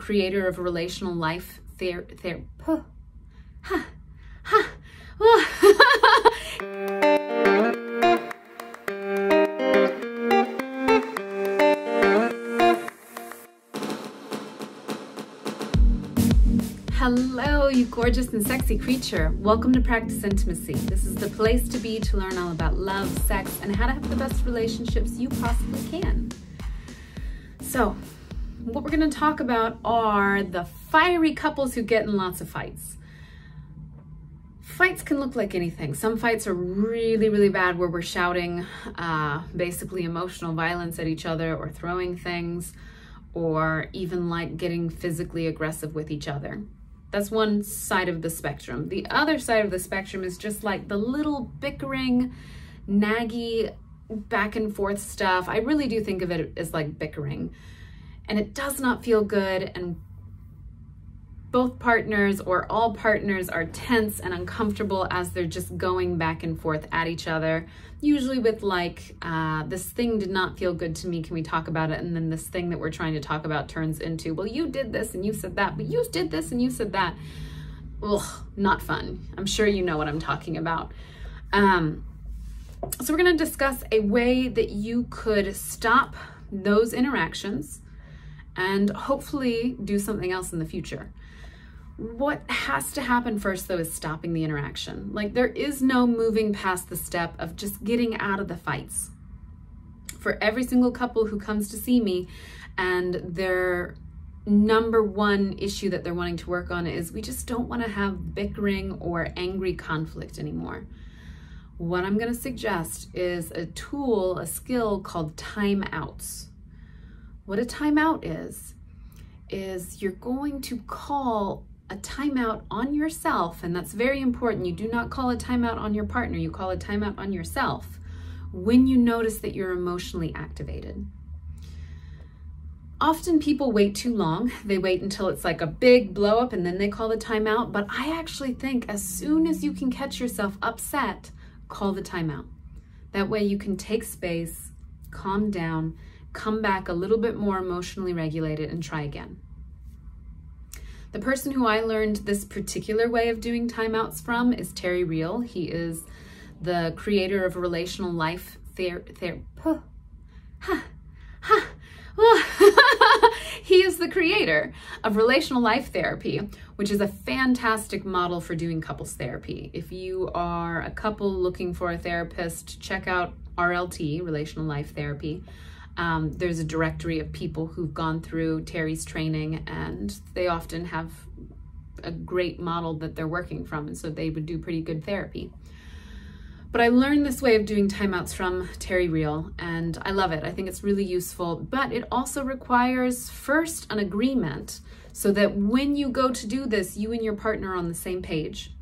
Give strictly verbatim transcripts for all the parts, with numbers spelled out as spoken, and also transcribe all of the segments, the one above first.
creator of Relational Life Therapy. Ther huh. Huh. Huh. Hello, you gorgeous and sexy creature. Welcome to Practice Intimacy. This is the place to be to learn all about love, sex, and how to have the best relationships you possibly can. So, what we're going to talk about are the fiery couples who get in lots of fights. Fights can look like anything. Some fights are really, really bad, where we're shouting uh, basically emotional violence at each other, or throwing things, or even like getting physically aggressive with each other. That's one side of the spectrum. The other side of the spectrum is just like the little bickering, naggy, back and forth stuff. I really do think of it as like bickering, and it does not feel good, and both partners or all partners are tense and uncomfortable as they're just going back and forth at each other, usually with like, uh, this thing did not feel good to me, can we talk about it? And then this thing that we're trying to talk about turns into, well, you did this and you said that, but you did this and you said that. Ugh, not fun. I'm sure you know what I'm talking about. Um, so we're gonna discuss a way that you could stop those interactions and hopefully do something else in the future. What has to happen first, though, is stopping the interaction. Like, there is no moving past the step of just getting out of the fights. For every single couple who comes to see me and their number one issue that they're wanting to work on is, we just don't want to have bickering or angry conflict anymore. What I'm going to suggest is a tool, a skill called timeouts. What a timeout is, is you're going to call a timeout on yourself, and that's very important. You do not call a timeout on your partner, you call a timeout on yourself when you notice that you're emotionally activated. Often people wait too long. They wait until it's like a big blow up and then they call the timeout, but I actually think as soon as you can catch yourself upset, call the timeout. That way you can take space, calm down, come back a little bit more emotionally regulated, and try again. The person who I learned this particular way of doing timeouts from is Terry Real. He is the creator of Relational Life Therapy. Huh. Huh. Huh. Well, he is the creator of Relational Life Therapy, which is a fantastic model for doing couples therapy. If you are a couple looking for a therapist, check out R L T, Relational Life Therapy. Um, there's a directory of people who've gone through Terry's training, and they often have a great model that they're working from, and so they would do pretty good therapy. But I learned this way of doing timeouts from Terry Real, and I love it. I think it's really useful, but it also requires first an agreement, so that when you go to do this, you and your partner are on the same page.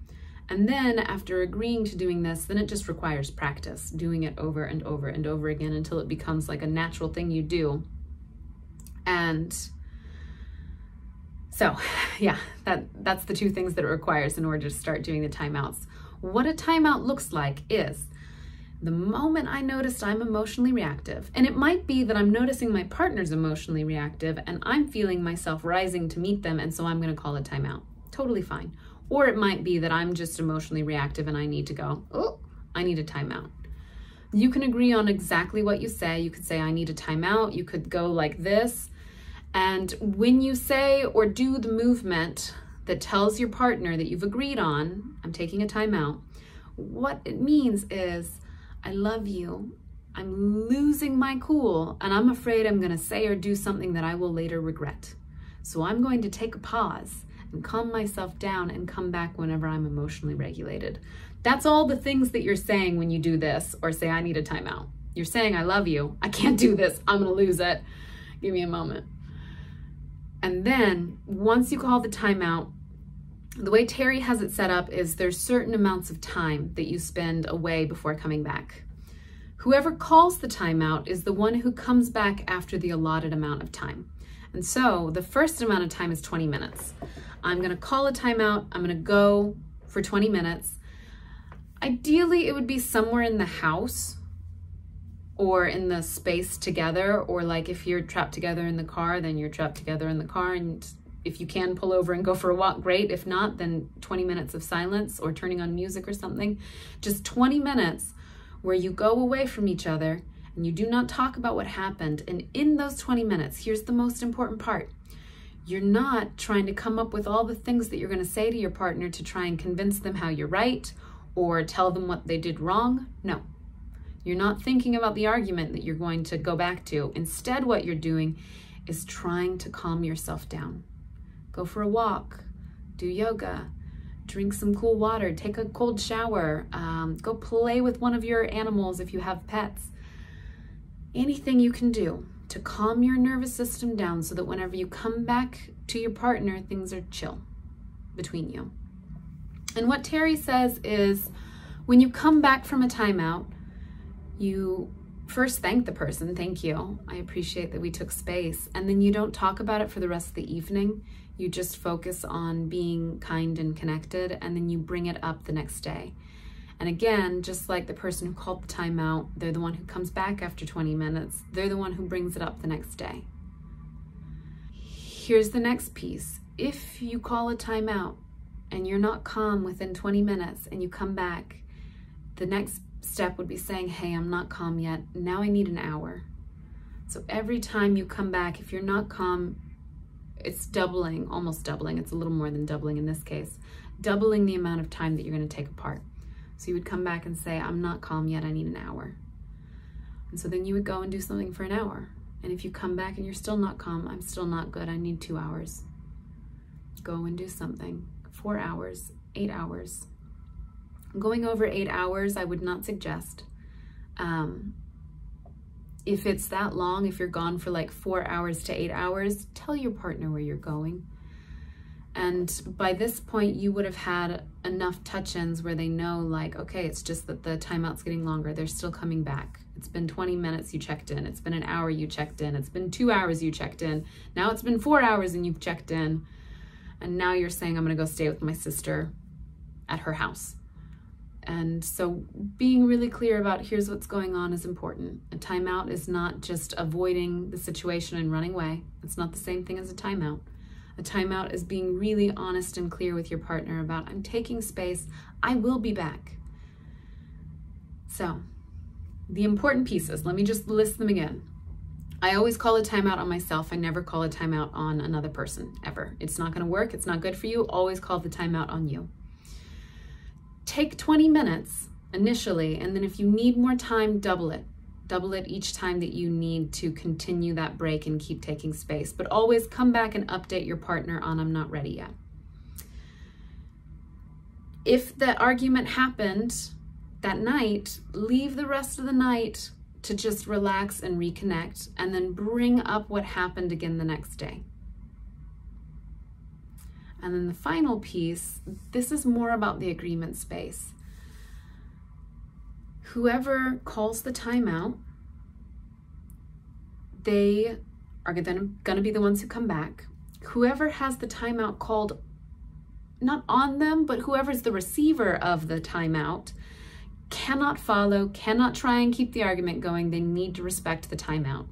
And then after agreeing to doing this, then it just requires practice, doing it over and over and over again until it becomes like a natural thing you do. And so, yeah, that, that's the two things that it requires in order to start doing the timeouts. What a timeout looks like is, the moment I noticed I'm emotionally reactive, and it might be that I'm noticing my partner's emotionally reactive and I'm feeling myself rising to meet them, and so I'm gonna call a timeout, totally fine. Or it might be that I'm just emotionally reactive and I need to go, oh, I need a timeout. You can agree on exactly what you say. You could say, I need a timeout. You could go like this. And when you say or do the movement that tells your partner that you've agreed on, I'm taking a timeout, what it means is, I love you. I'm losing my cool, and I'm afraid I'm going to say or do something that I will later regret. So I'm going to take a pause and calm myself down and come back whenever I'm emotionally regulated. That's all the things that you're saying when you do this or say, I need a timeout. You're saying, I love you. I can't do this. I'm gonna lose it. Give me a moment. And then once you call the timeout, the way Terry has it set up is there's certain amounts of time that you spend away before coming back. Whoever calls the timeout is the one who comes back after the allotted amount of time. And so the first amount of time is twenty minutes. I'm gonna call a timeout, I'm gonna go for twenty minutes. Ideally, it would be somewhere in the house or in the space together, or like if you're trapped together in the car, then you're trapped together in the car and if you can pull over and go for a walk, great. If not, then twenty minutes of silence or turning on music or something. Just twenty minutes where you go away from each other and you do not talk about what happened. And in those twenty minutes, here's the most important part. You're not trying to come up with all the things that you're going to say to your partner to try and convince them how you're right or tell them what they did wrong. No, you're not thinking about the argument that you're going to go back to. Instead, what you're doing is trying to calm yourself down. Go for a walk, do yoga, drink some cool water, take a cold shower, um, go play with one of your animals if you have pets. Anything you can do to calm your nervous system down so that whenever you come back to your partner, things are chill between you. And what Terry says is, when you come back from a timeout, you first thank the person, thank you, I appreciate that we took space, and then you don't talk about it for the rest of the evening. You just focus on being kind and connected, and then you bring it up the next day. And again, just like the person who called the timeout, they're the one who comes back after twenty minutes. They're the one who brings it up the next day. Here's the next piece. If you call a timeout and you're not calm within twenty minutes and you come back, the next step would be saying, hey, I'm not calm yet. Now I need an hour. So every time you come back, if you're not calm, it's doubling, almost doubling. It's a little more than doubling in this case, doubling the amount of time that you're going to take apart. So you would come back and say, I'm not calm yet, I need an hour. And so then you would go and do something for an hour. And if you come back and you're still not calm, I'm still not good, I need two hours. Go and do something, four hours, eight hours. Going over eight hours, I would not suggest. Um, if it's that long, if you're gone for like four hours to eight hours, tell your partner where you're going. And by this point, you would have had enough touch-ins where they know, like, okay, it's just that the timeout's getting longer. They're still coming back. It's been twenty minutes you checked in. It's been an hour you checked in. It's been two hours you checked in. Now it's been four hours and you've checked in. And now you're saying, I'm going to go stay with my sister at her house. And so being really clear about here's what's going on is important. A timeout is not just avoiding the situation and running away. It's not the same thing as a timeout. A timeout is being really honest and clear with your partner about, I'm taking space, I will be back. So the important pieces, let me just list them again. I always call a timeout on myself. I never call a timeout on another person, ever. It's not gonna work, it's not good for you. Always call the timeout on you. Take twenty minutes initially, and then if you need more time, double it. Double it each time that you need to continue that break and keep taking space, but always come back and update your partner on I'm not ready yet. If the argument happened that night, leave the rest of the night to just relax and reconnect, and then bring up what happened again the next day. And then the final piece, this is more about the agreement space. Whoever calls the timeout, they are then gonna be the ones who come back. Whoever has the timeout called, not on them, but whoever's the receiver of the timeout, cannot follow, cannot try and keep the argument going. They need to respect the timeout.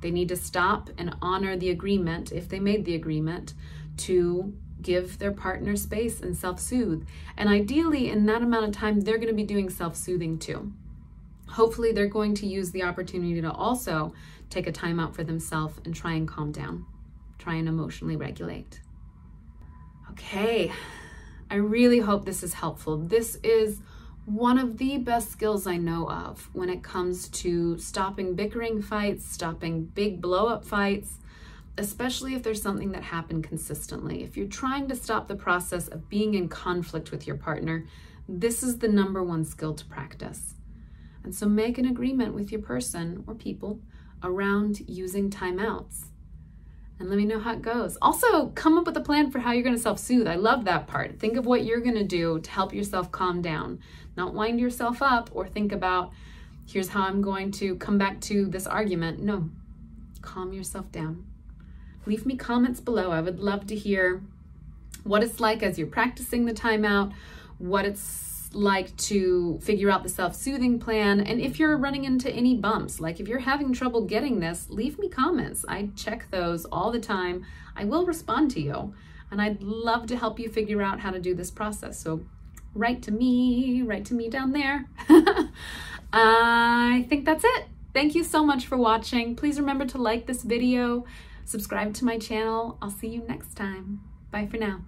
They need to stop and honor the agreement, if they made the agreement, to give their partner space and self-soothe. And ideally, in that amount of time, they're gonna be doing self-soothing too. Hopefully they're going to use the opportunity to also take a time out for themselves and try and calm down, try and emotionally regulate. Okay, I really hope this is helpful. This is one of the best skills I know of when it comes to stopping bickering fights, stopping big blow-up fights, especially if there's something that happened consistently. If you're trying to stop the process of being in conflict with your partner, this is the number one skill to practice. And so make an agreement with your person or people around using timeouts. And let me know how it goes. Also, come up with a plan for how you're gonna self-soothe. I love that part. Think of what you're gonna do to help yourself calm down. Not wind yourself up or think about, here's how I'm going to come back to this argument. No, calm yourself down. Leave me comments below. I would love to hear what it's like as you're practicing the timeout, what it's like to figure out the self-soothing plan. And if you're running into any bumps, like if you're having trouble getting this, leave me comments. I check those all the time. I will respond to you. And I'd love to help you figure out how to do this process. So write to me, write to me down there. I think that's it. Thank you so much for watching. Please remember to like this video, subscribe to my channel. I'll see you next time. Bye for now.